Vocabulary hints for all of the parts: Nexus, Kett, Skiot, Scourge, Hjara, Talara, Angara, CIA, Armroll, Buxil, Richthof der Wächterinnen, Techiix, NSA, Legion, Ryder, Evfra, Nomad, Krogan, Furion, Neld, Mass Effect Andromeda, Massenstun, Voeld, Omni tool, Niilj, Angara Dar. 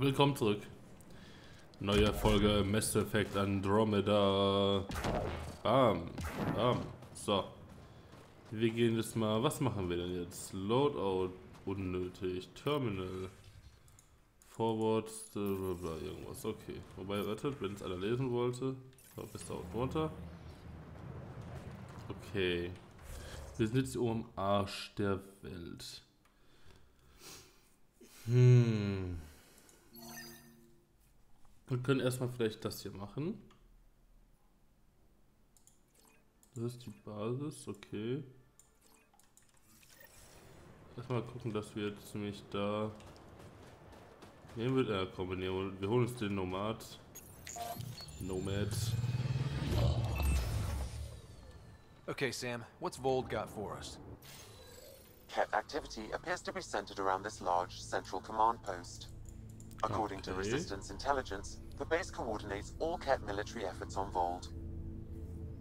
Willkommen zurück. Neue Folge Mass Effect Andromeda. Bam. Bam. So. Wir gehen jetzt mal. Was machen wir denn jetzt? Loadout unnötig. Terminal. Forward. Irgendwas. Okay. Wobei, wartet, wenn es einer lesen wollte. Bis da unten runter. Okay. Wir sind jetzt oben am Arsch der Welt. Wir können erstmal vielleicht das hier machen. Das ist die Basis, okay. Erstmal gucken, dass wir jetzt nämlich da... Nehmen wir... kombinieren. Wir holen uns den Nomad. Okay, Sam, what's Voeld got for us? Kett activity appears to be centered around this large central command post. According to Resistance intelligence, the base coordinates all Kett military efforts on Voeld.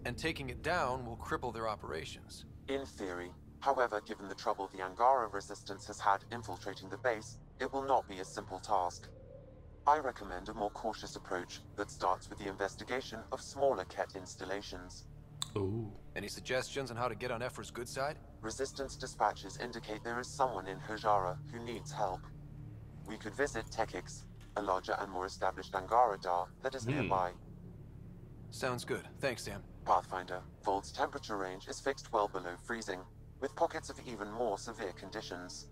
And taking it down will cripple their operations. In theory. However, given the trouble the Angara Resistance has had infiltrating the base, it will not be a simple task. I recommend a more cautious approach that starts with the investigation of smaller Kett installations. Ooh. Any suggestions on how to get on Evfra's good side? Resistance dispatches indicate there is someone in Hjara who needs help. We could visit Techiix, a larger and more established Angara Dar that is nearby. Sounds good. Thanks, Sam. Pathfinder, Vold's temperature range is fixed well below freezing, with pockets of even more severe conditions.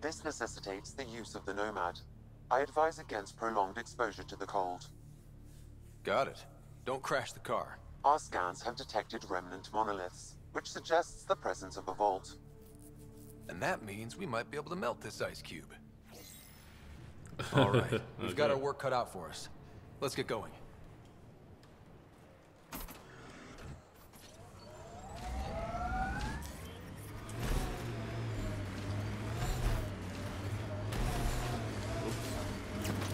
This necessitates the use of the Nomad. I advise against prolonged exposure to the cold. Got it. Don't crash the car. Our scans have detected remnant monoliths, which suggests the presence of a Voeld. And that means we might be able to melt this ice cube. All right, we've got our work cut out for us. Let's get going.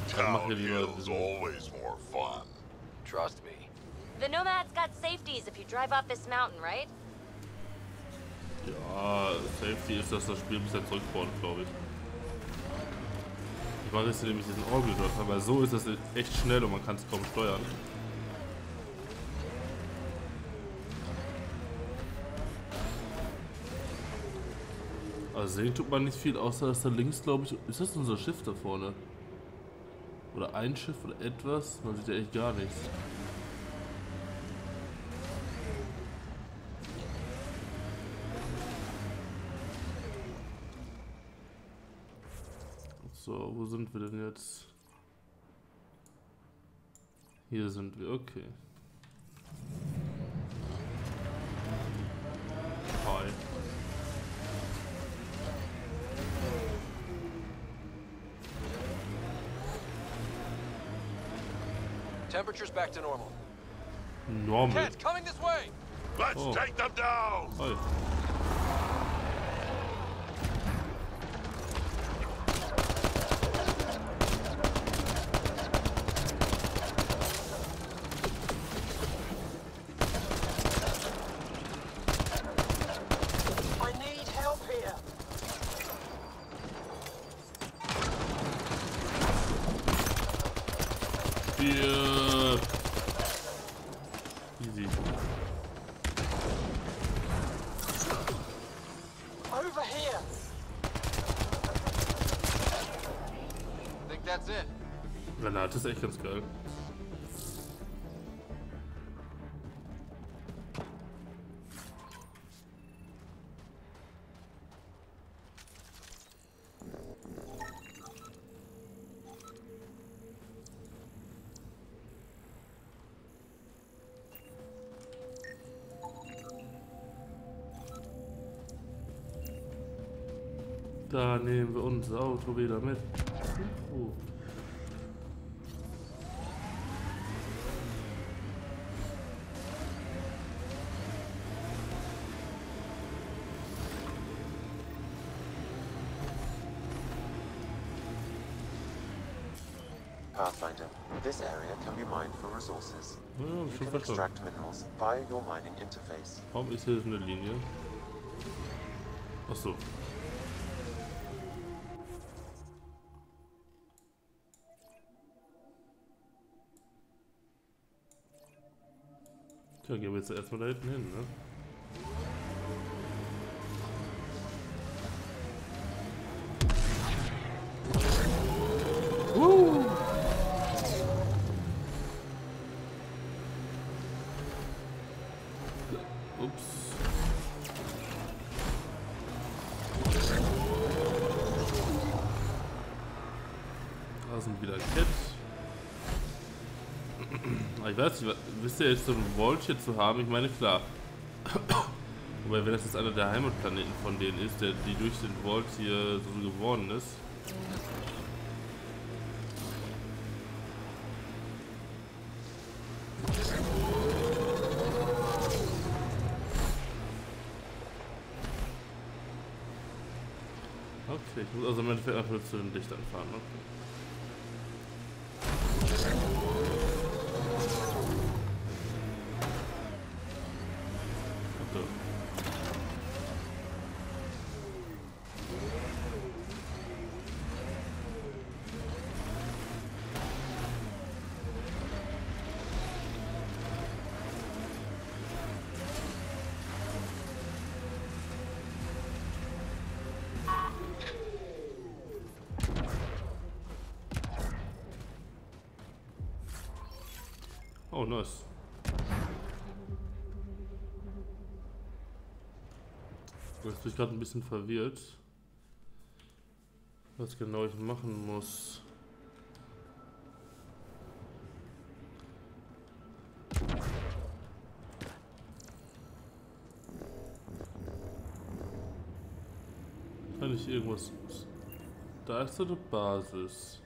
Townville's always more fun. Trust me. The Nomad's got safeties if you drive up this mountain, right? Ja, Safety ist, dass das Spiel bisher zurückbaut, glaube ich. Ich weiß nämlich diesen Orgel dort, aber so ist das echt schnell und man kann es kaum steuern. Also sehen tut man nicht viel, außer dass da links, glaube ich, ist das unser Schiff da vorne? Oder ein Schiff oder etwas? Man sieht ja echt gar nichts. So, wo sind wir denn jetzt? Hier sind wir, okay. Hi. Temperature's back to normal. Normal. Kett, coming this way. Let's take them down. Hi. Granate ist echt ganz geil. Da nehmen wir unser Auto wieder mit. Pathfinder, this area can be mined for resources. You can extract minerals via your mining interface. Warum ist hier eine Linie? Achso. Tja, gehen wir jetzt erstmal da hinten hin, ne? Wisst ihr, jetzt so ein Voeld hier zu haben? Ich meine, klar. Wobei, wenn das jetzt einer der Heimatplaneten von denen ist, die durch den Voeld hier so geworden ist. Okay, ich muss also im Endeffekt einfach zu den Lichtern fahren, okay. Oh, nice. Jetzt bin ich gerade ein bisschen verwirrt, was genau ich machen muss. Kann ich irgendwas... Da ist eine Basis.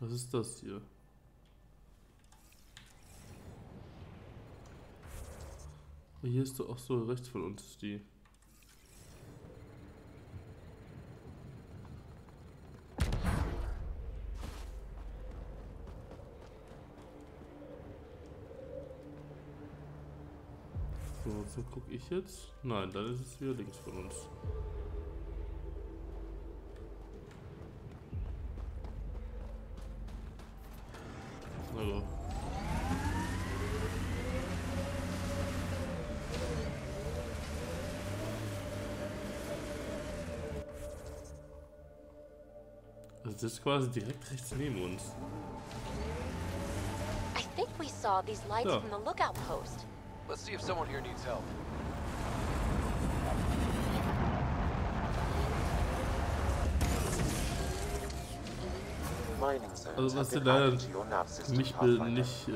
Was ist das hier? Hier ist doch auch so rechts von uns die. So, so gucke ich jetzt. Nein, dann ist es wieder links von uns. Das ist quasi direkt rechts neben uns. I think we saw these lights from the lookout post. Let's see if someone here needs help. Also was sie leider nicht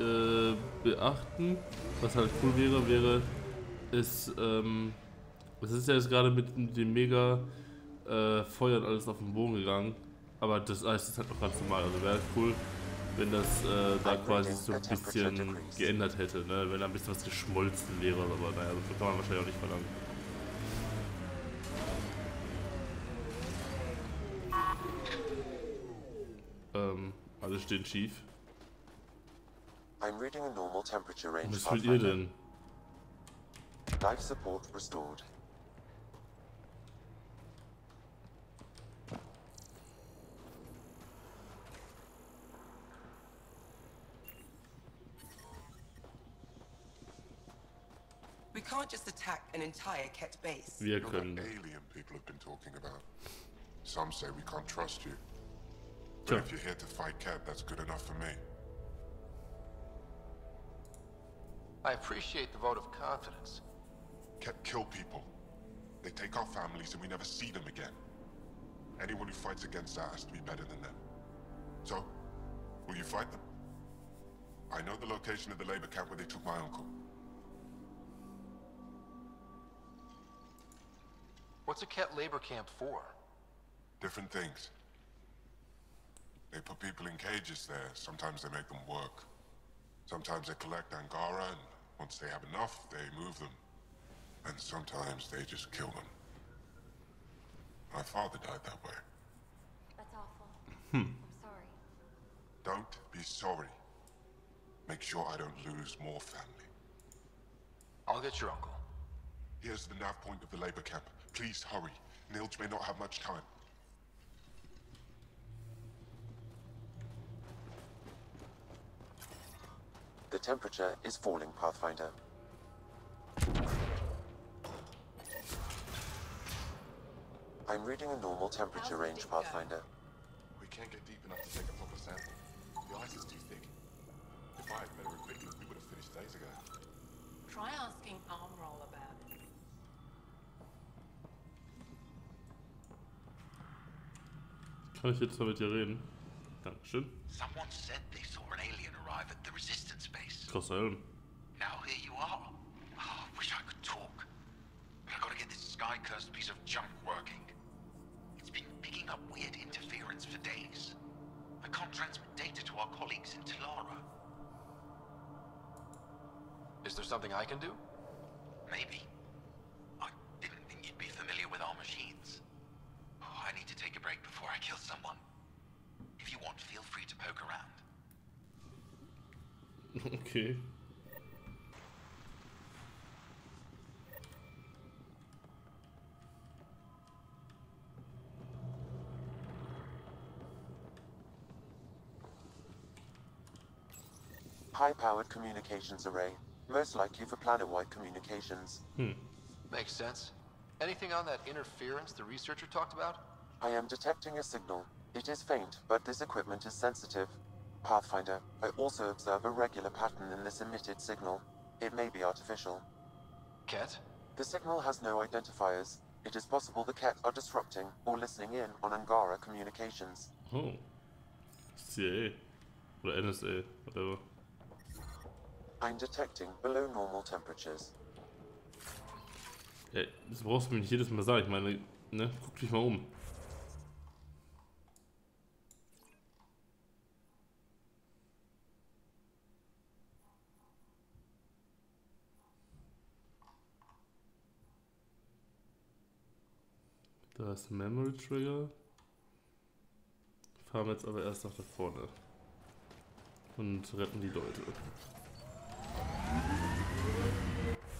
beachten, was halt cool wäre, ist, es ist ja jetzt gerade mit dem mega Feuern alles auf den Boden gegangen. Aber das heißt, es hat noch ganz normal. Also wäre es cool, wenn das da quasi so ein bisschen geändert hätte, ne? Wenn da ein bisschen was geschmolzen wäre, aber naja, das kann man wahrscheinlich auch nicht verlangen. Alle stehen schief. Was wollt ihr denn? Life support restored. Wir können. Tja. What's a Kett labor camp for? Different things. They put people in cages there. Sometimes they make them work. Sometimes they collect Angara, and once they have enough, they move them. And sometimes they just kill them. My father died that way. That's awful. I'm sorry. Don't be sorry. Make sure I don't lose more family. I'll get your uncle. Here's the nav point of the labor camp. Please hurry. Niilj may not have much time. The temperature is falling, Pathfinder. I'm reading a normal temperature range, Pathfinder. We can't get deep enough to take a proper sample. The ice is too thick. If I had met her quickly, we would have finished days ago. Try asking Armroll about it. Kann ich jetzt mal mit dir reden? Dankeschön. Someone said they saw an alien arrive at the resistance base. Krasser Helm. Now here you are. Oh, I wish I could talk. But I gotta get this sky-cursed piece of junk working. It's been picking up weird interference for days. I can't transmit data to our colleagues in Talara. Is there something I can do? Maybe. I didn't think you'd be familiar with our machines. Oh, I need to take a break before I kill someone. If you want, feel free to poke around. Okay. High-powered communications array, most likely for planet-wide communications. Makes sense. Anything on that interference the researcher talked about? I am detecting a signal. It is faint, but this equipment is sensitive. Pathfinder, I also observe a regular pattern in this emitted signal. It may be artificial. Kett? The signal has no identifiers. It is possible the Kett are disrupting or listening in on Angara communications. Oh. CIA. Or NSA. Whatever. I'm detecting below normal temperatures. Ey, das brauchst du mir nicht jedes Mal sagen. Ich meine, ne, guck dich mal um. Da ist ein Memory Trigger. Fahren wir jetzt aber erst nach da vorne. Und retten die Leute.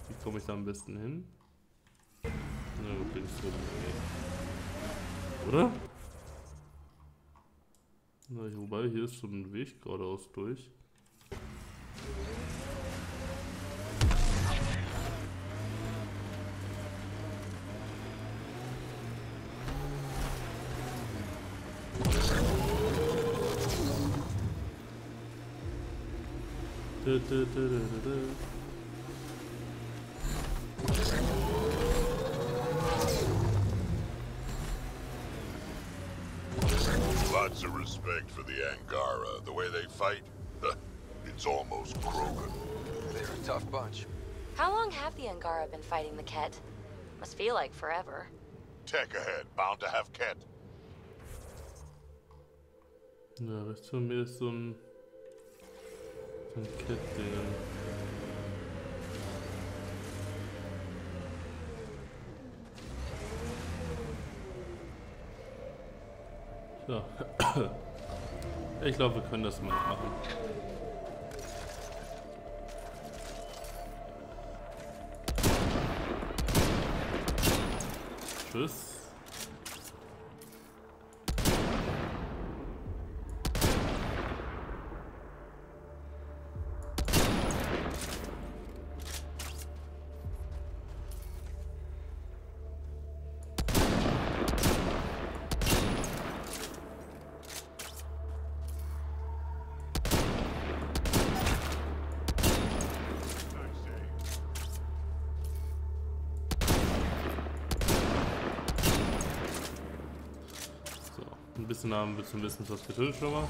Wie komme ich da am besten hin? Na gut, links rum. Oder? Na, wobei, hier ist schon ein Weg geradeaus durch. Lots of respect for the Angara. The way they fight, it's almost Krogan. They're a tough bunch. How long have the Angara been fighting the Kett? Must feel like forever. Tech ahead, bound to have Kett. Ja, rechts von mir ist so ein... Von Kettdingern. So. Ich glaube, wir können das mal machen. Tschüss. Haben wir zum Wissen, was getötet schon mal.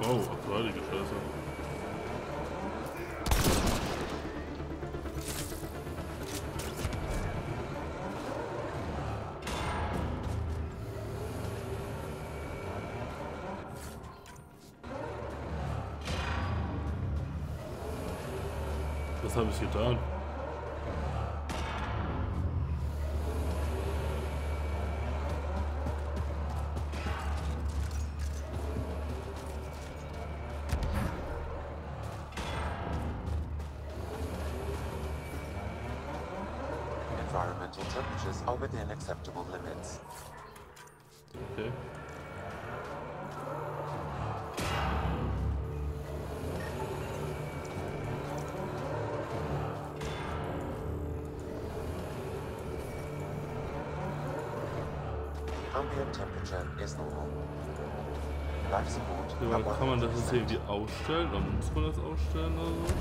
Wow, abseitige Scheiße. Habe ich getan. environmental temperatures are within acceptable limits. Okay. Ambient temperature is normal. Life support. Ja, kann man das jetzt irgendwie ausstellen? Oder muss man das ausstellen oder so?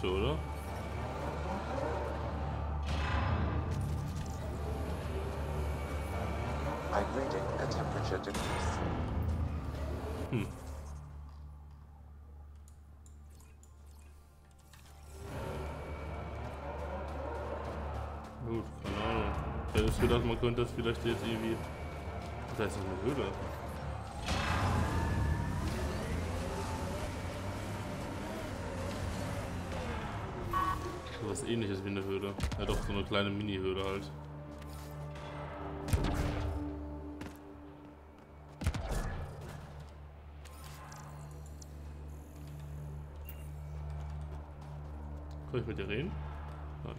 So, oder? I'm reading a temperature decrease. Hm. Gut, keine Ahnung. Ich hätte gedacht, man könnte das vielleicht jetzt irgendwie... Da ist noch eine Höhle. Was Ähnliches wie eine Höhle. Ja doch, so eine kleine Mini-Höhle halt. Kann ich mit dir reden? Nein.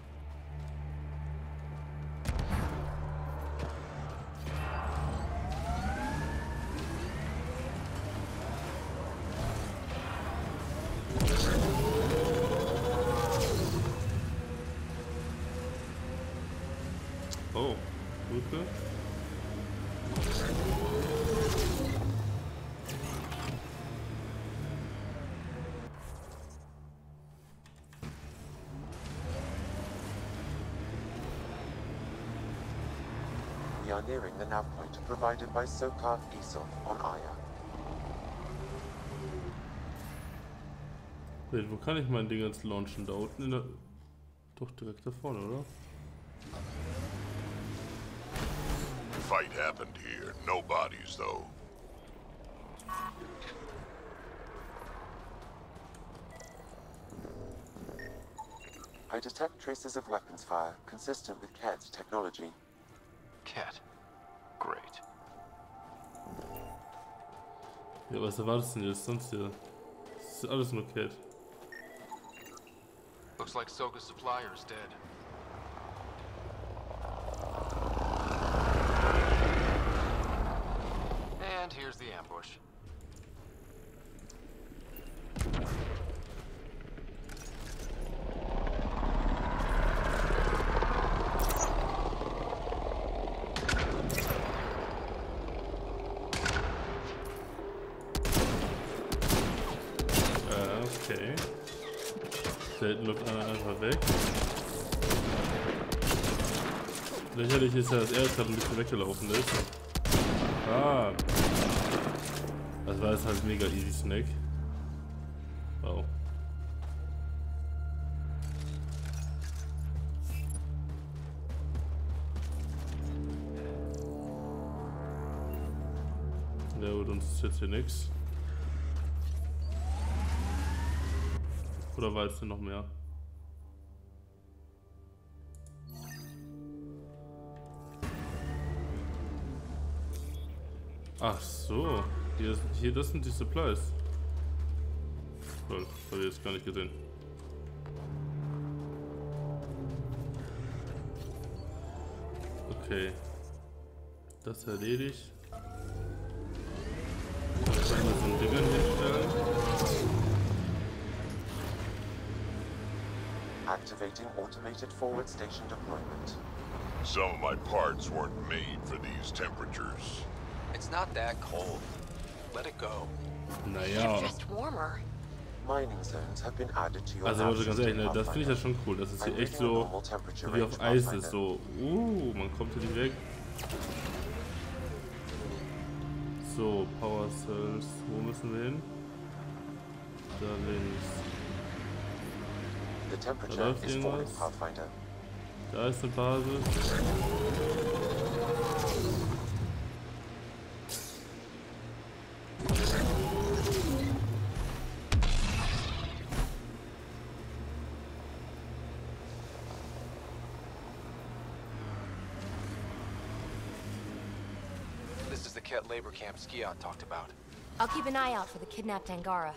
We are nearing the nav point provided by SOCAR ESOL on Aya. Wait, wo kann ich mein Ding jetzt launchen? Da unten in der... Doch direkt da vorne, oder? Fight happened here. No bodies though. I detect traces of weapons fire consistent with Kett's technology. Kett. Great. Ja, was erwartest du denn jetzt sonst hier? Das ist alles nur Kett. Looks like Soka's supplier is dead. And here's the ambush. Läuft einer einfach weg. Lächerlich ist ja, dass er jetzt gerade ein bisschen weggelaufen ist. Ah. Das war jetzt halt mega easy Snack. Wow. Ja gut, uns ist jetzt hier nichts. Oder war jetzt noch mehr? Ach so, hier das sind die Supplies. Cool, das habe ich jetzt gar nicht gesehen. Okay. Das erledigt. Jetzt kann man so ein Ding hinstellen. Activating automated forward station deployment. Some of my parts weren't made for these temperatures. It's not that cold. Let it go. Naja. Just warmer. Mining zones have been added to your. Also ganz ehrlich, ne, das finde ich ja schon cool. Das ist hier echt so, wie auf Eis ist so. Man kommt hier direkt. So, Power Cells. Wo müssen wir hin? Da links. The temperature is falling, Pathfinder. Da ist eine Basis. This is the Kett labor camp Skiot talked about. I'll keep an eye out for the kidnapped Angara.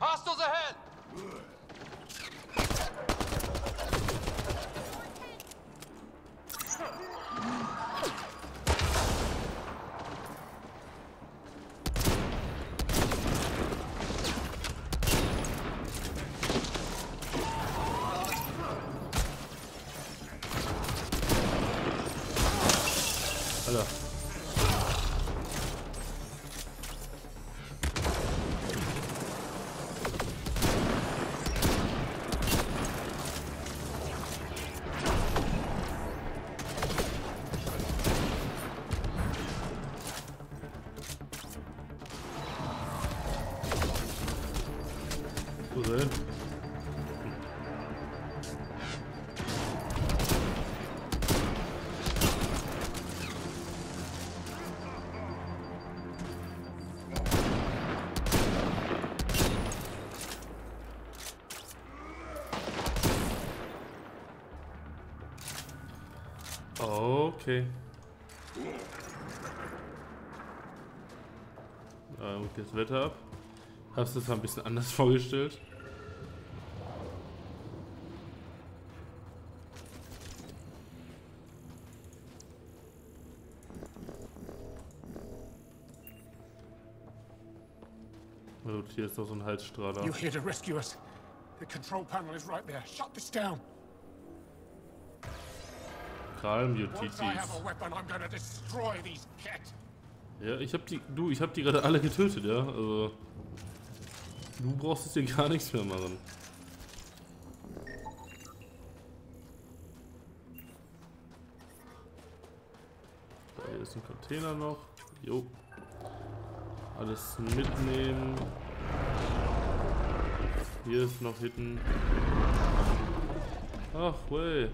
Hostiles ahead! Okay. Und das Wetter ab. Hast du das ein bisschen anders vorgestellt? Oh, hier ist doch so ein Halsstrahler. You're here to rescue us. The control panel is right there. Shut this down. Calm your titties. Ja, ich hab die gerade alle getötet, ja. Also, du brauchst es dir gar nichts mehr machen. Da hier ist ein Container noch. Jo. Alles mitnehmen. Hier ist noch hinten. Ach, wey.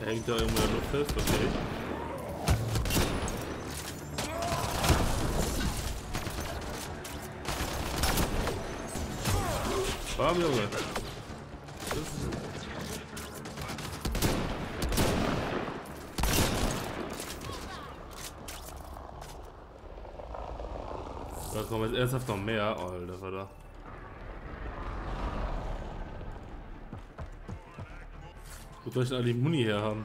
Hängt da irgendwo noch fest, okay. Bam, Junge. Da kommen jetzt ernsthaft noch mehr, Alter, Vater. Wo soll ich denn alle die Muni her haben?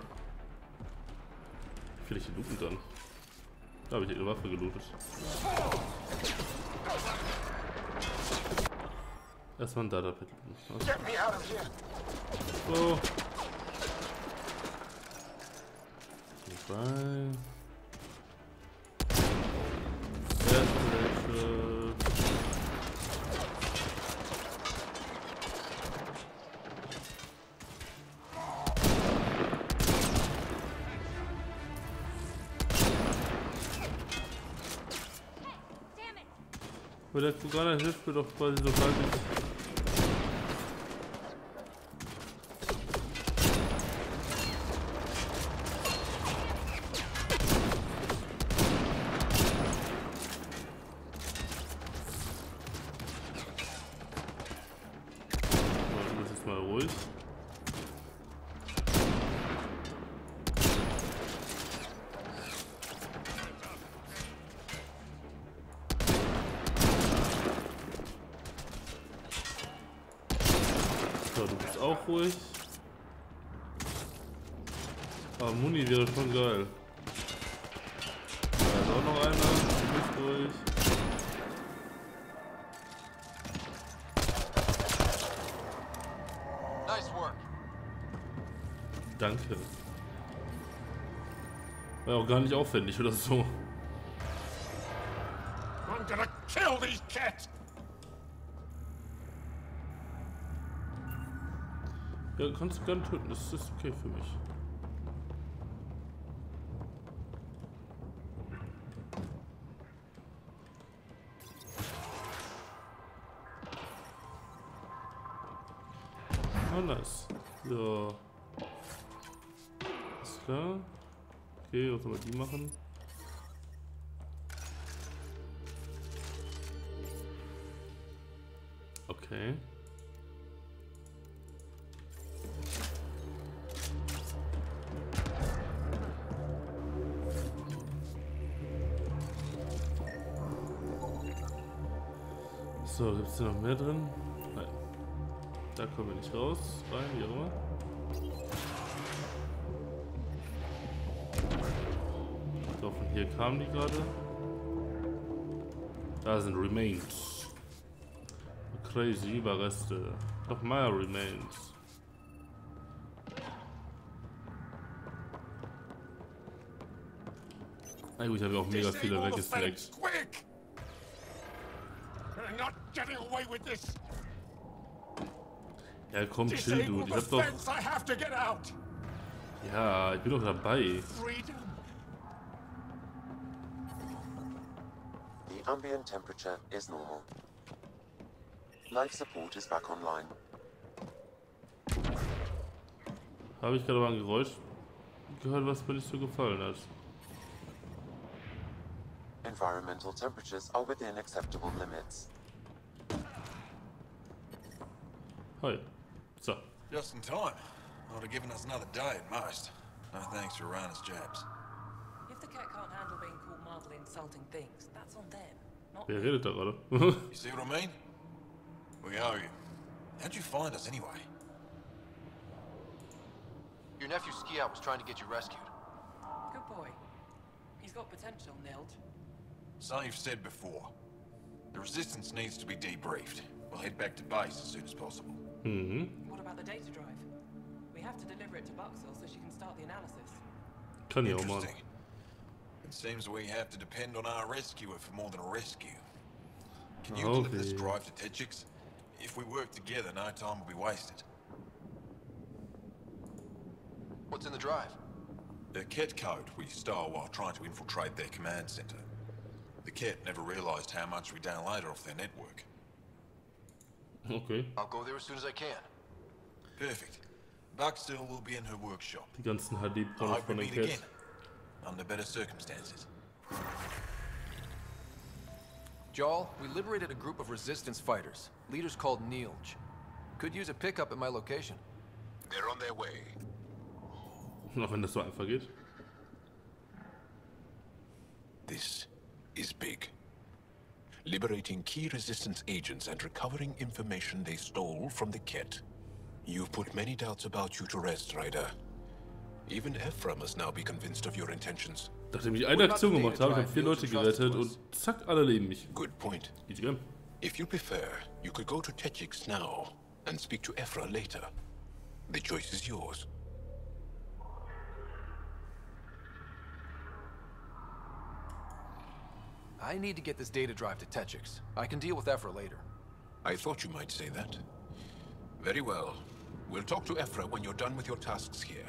Vielleicht die looten dann. Da habe ich ihre Waffe gelootet. Erstmal ein Data-Pad. So. Goodbye. Weil der Kugana hilft mir doch quasi so bald nicht. So, das ist jetzt mal ruhig. Ruhig. Aber Muni wäre schon geil. Da ist auch noch einer. Ich bin durch. Nice work. Danke. War ja auch gar nicht aufwendig oder so. I'm gonna kill these cats. Ja, kannst du gerne töten, das ist okay für mich. Ah, nice. Ja. Alles klar. Okay, was soll man die machen? Okay. So, gibt es hier noch mehr drin? Nein. Da kommen wir nicht raus. Rein, wie auch immer. So, von hier kamen die gerade. Da sind Remains. Crazy Überreste. Noch mehr Remains. Na gut, ich habe ja auch mega viele weggesteckt. Ja, komm, chill, dude. Ich hab doch. Ja, ich bin doch dabei. The ambient temperature is normal. Life support is back online. Habe ich gerade mal ein Geräusch gehört, was mir nicht so gefallen hat. Environmental temperatures are within acceptable limits. Hi. So. Just in time. Ought to given us another day at most. No thanks for Rhino's jabs. If the cat can't handle being called mildly insulting things, that's on them. Not me. Wer redet da gerade? You see what I mean? We owe you. How'd you find us anyway? Your nephew Skiot was trying to get you rescued. Good boy. He's got potential, Neld. So you've said before. The resistance needs to be debriefed. We'll head back to base as soon as possible. Mm-hmm. What about the data drive? We have to deliver it to Buxil so she can start the analysis. Interesting. It seems we have to depend on our rescuer for more than a rescue. Can you deliver this drive to Techiix? If we work together, no time will be wasted. What's in the drive? The Kett code we stole while trying to infiltrate their command center. The Kett never realized how much we downloaded off their network. Okay. I'll go there as soon as I can. Perfect. Buxil will be in her workshop. Die ganzen HD-Pornos von den Cats. Under better circumstances. Jahl, we liberated a group of resistance fighters. Leaders called Niilj. Could use a pickup at my location. They're on their way. Auch wenn das so einfach geht. This is big. Liberating key resistance agents and recovering information they stole from the Kett. You've put many doubts about you to rest, Ryder. Even Evfra must now be convinced of your intentions. Nachdem ich eine Aktion gemacht habe, ich habe 4 Leute gerettet und zack, alle leben mich. Good point. If you prefer, you could go to Techiix now and speak to Evfra later. The choice is yours. I need to get this data drive to Techiix. I can deal with Evfra later. I thought you might say that. Very well. We'll talk to Evfra when you're done with your tasks here.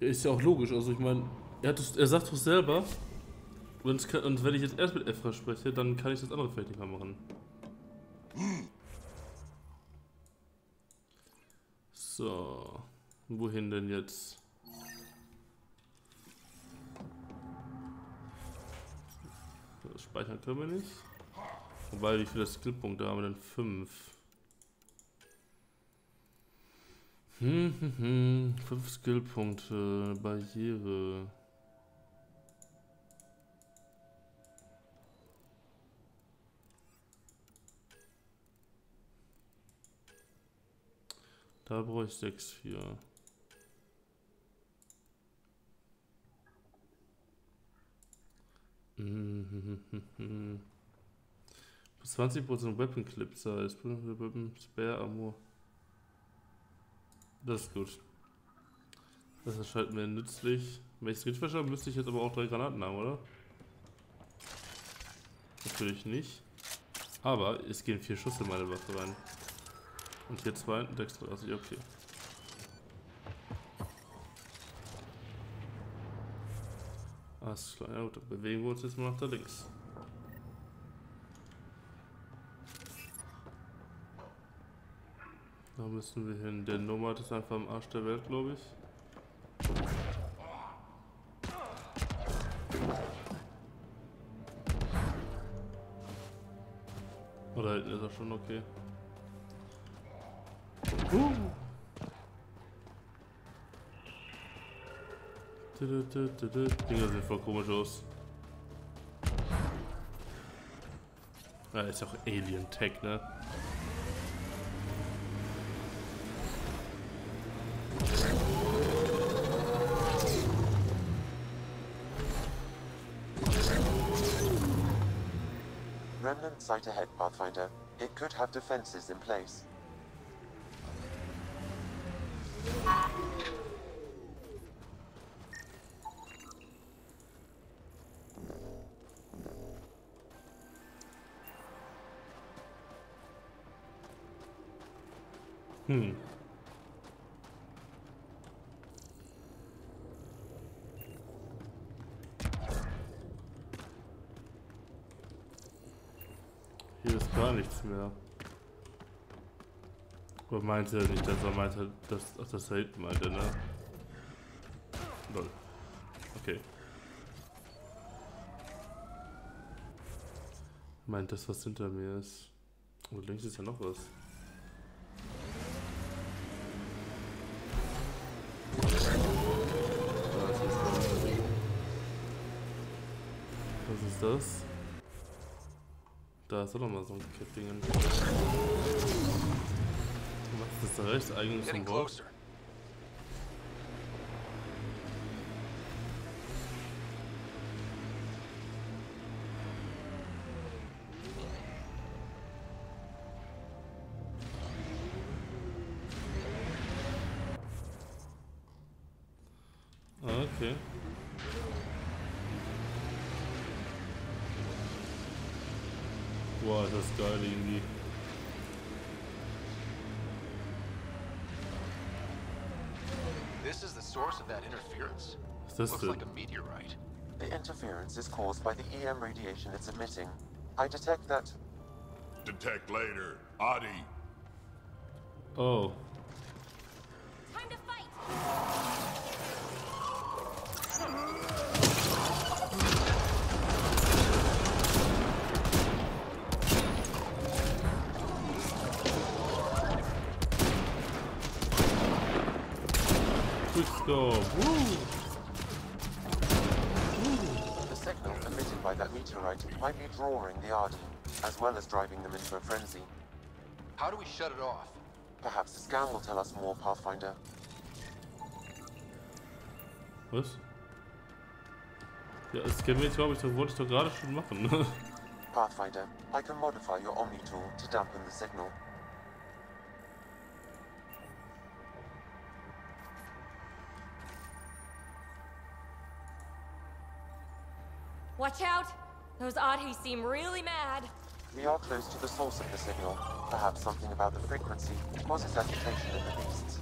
Ist ja auch logisch. Also ich meine, er sagt doch selber, und wenn ich jetzt erst mit Evfra spreche, dann kann ich das andere vielleicht nicht mehr machen. So, wohin denn jetzt? Speichern können wir nicht. Wobei, wie viele Skillpunkte haben wir denn? 5. 5 Skillpunkte. Barriere. Da brauche ich 6 für. 20% Weapon Clip Size, Weapon Spare Ammo. Das ist gut. Das erscheint mir nützlich. Wenn ich es habe, müsste ich jetzt aber auch 3 Granaten haben, oder? Natürlich nicht. Aber es gehen 4 Schuss in meine Waffe rein. Und hier 2 und 36, okay. Alles klar, ja gut, dann bewegen wir uns jetzt mal nach da links. Da müssen wir hin. Der Nomad ist einfach am Arsch der Welt, glaube ich. Oh, da hinten ist er schon, okay. Dinger sehen voll komisch aus. Ja, ist auch Alien Tech, ne? Remnant sight ahead, Pathfinder. It could have defenses in place. Hier ist gar nichts mehr. Aber meinte er nicht, dass er meinte, dass auch das da hinten meinte, ne? Lol. Okay. Meint das, was hinter mir ist. Und links ist ja noch was. Was ist das? Da ist doch nochmal so ein Kettingen. Du machst das da rechts, eigentlich zum Boss. Okay. Boah, das ist geil irgendwie. This is the source of that interference. Looks like a meteorite. The interference is caused by the EM radiation it's emitting. I detect that. Detect later, Adi. Oh. Time to fight. So, the signal emitted by that meteorite might be drawing the Arden, as well as driving them into a frenzy. How do we shut it off? Perhaps the scan will tell us more, Pathfinder. Was? Ja, das kennen wir jetzt, glaube ich, das wollte ich doch gerade schon machen. Pathfinder, I can modify your Omni tool to dampen the signal. Watch out! Those Oddies seem really mad. We are close to the source of the signal. Perhaps something about the frequency causes agitation in the beasts.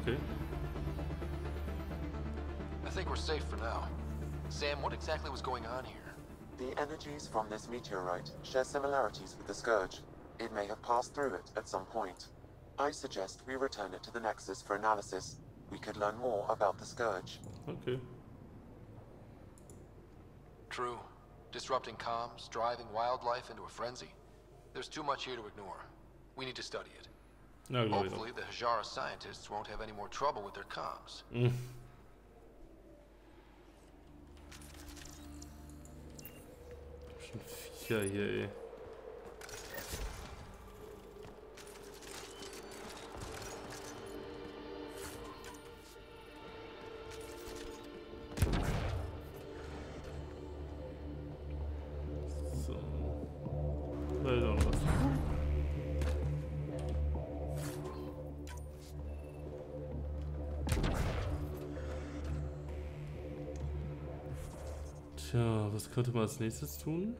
Okay. I think we're safe for now. Sam, what exactly was going on here? The energies from this meteorite share similarities with the Scourge. It may have passed through it at some point. I suggest we return it to the Nexus for analysis. We could learn more about the Scourge. Okay. True. Disrupting comms, driving wildlife into a frenzy. There's too much here to ignore. We need to study it. No, hopefully the Hjara scientists won't have any more trouble with their comms. Schon Viecher hier, ey. Was könnte man als nächstes tun?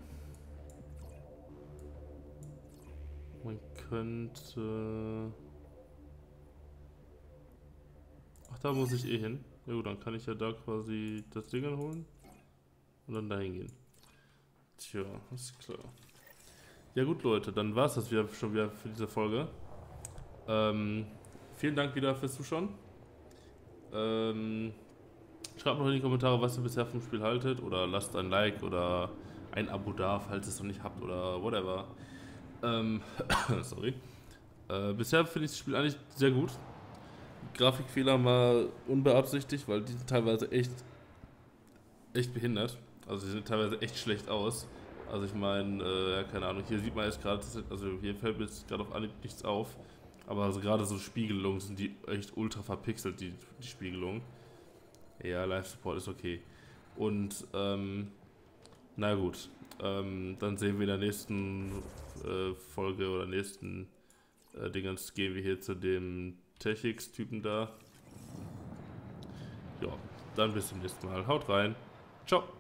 Man könnte... Ach, da muss ich eh hin. Ja gut, dann kann ich ja da quasi das Ding anholen und dann dahin gehen. Tja, ist klar. Ja gut Leute, dann war es das schon wieder für diese Folge. Vielen Dank wieder fürs Zuschauen. Schreibt noch in die Kommentare, was ihr bisher vom Spiel haltet, oder lasst ein Like oder ein Abo da, falls ihr es noch nicht habt oder whatever. Sorry. Bisher finde ich das Spiel eigentlich sehr gut. Grafikfehler mal unbeabsichtigt, weil die sind teilweise echt behindert. Also die sehen teilweise echt schlecht aus. Also ich meine, ja, keine Ahnung, hier sieht man jetzt gerade, also hier fällt mir jetzt gerade auf Anhieb nichts auf. Aber also gerade so Spiegelungen sind die echt ultra verpixelt, die Spiegelungen. Ja, Live-Support ist okay. Und, na gut. Dann sehen wir in der nächsten Folge oder nächsten Dingens, gehen wir hier zu dem Techiix-Typen da. Ja, dann bis zum nächsten Mal. Haut rein. Ciao.